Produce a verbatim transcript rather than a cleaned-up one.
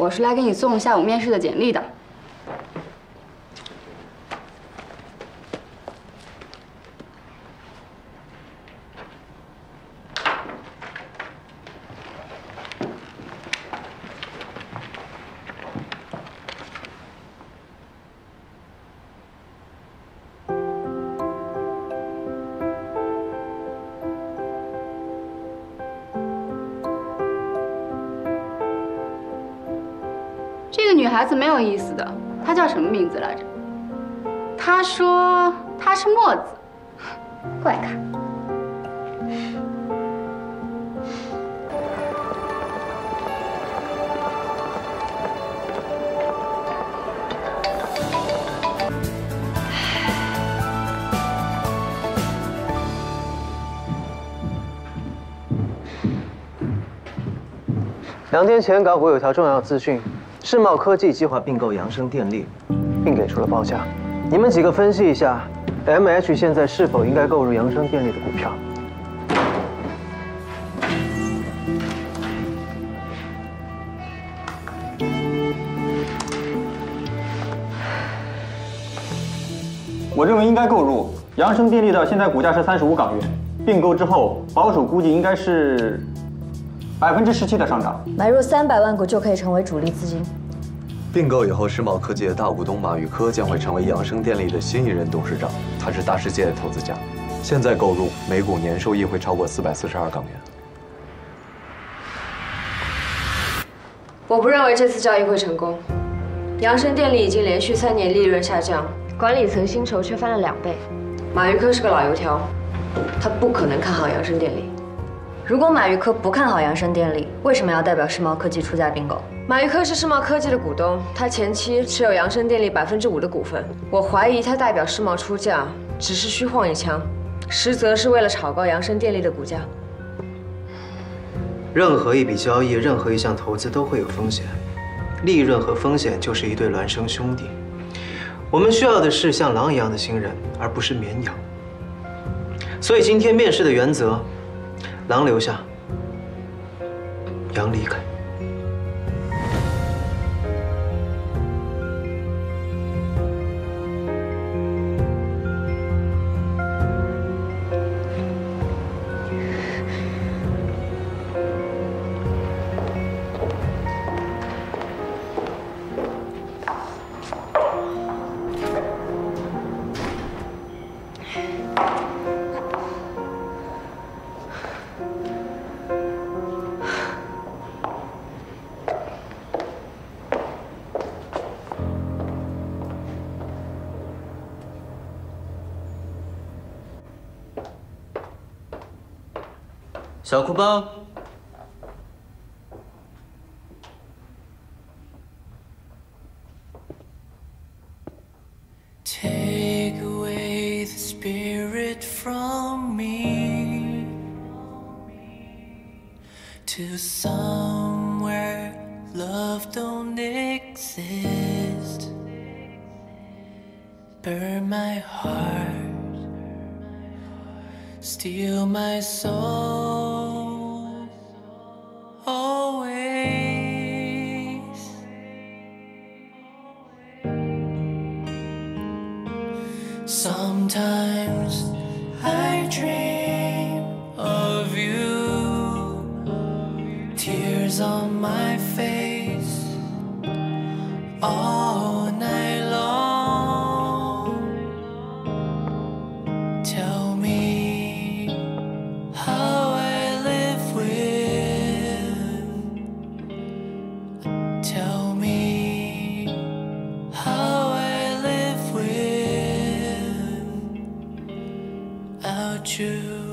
我是来给你送下午面试的简历的。孩子没有意思的，他叫什么名字来着？他说他是墨子，怪咖。两天前，港股有条重要资讯。 世茂科技计划并购扬生电力，并给出了报价。你们几个分析一下 ，M H 现在是否应该购入扬生电力的股票？我认为应该购入。扬生电力的现在股价是三十五港元，并购之后保守估计应该是。 百分之十七的上涨，买入三百万股就可以成为主力资金。并购以后，世茂科技的大股东马宇科将会成为扬生电力的新一任董事长，他是大世界的投资家。现在购入，每股年收益会超过四百四十二港元。我不认为这次交易会成功。扬生电力已经连续三年利润下降，管理层薪酬却翻了两倍。马宇科是个老油条，他不可能看好扬生电力。 如果马宇科不看好扬生电力，为什么要代表世茂科技出价并购？马宇科是世茂科技的股东，他前期持有扬生电力百分之五的股份。我怀疑他代表世茂出价，只是虚晃一枪，实则是为了炒高扬生电力的股价。任何一笔交易，任何一项投资都会有风险，利润和风险就是一对孪生兄弟。我们需要的是像狼一样的新人，而不是绵羊。所以今天面试的原则。 狼留下，羊离开。小哭包，you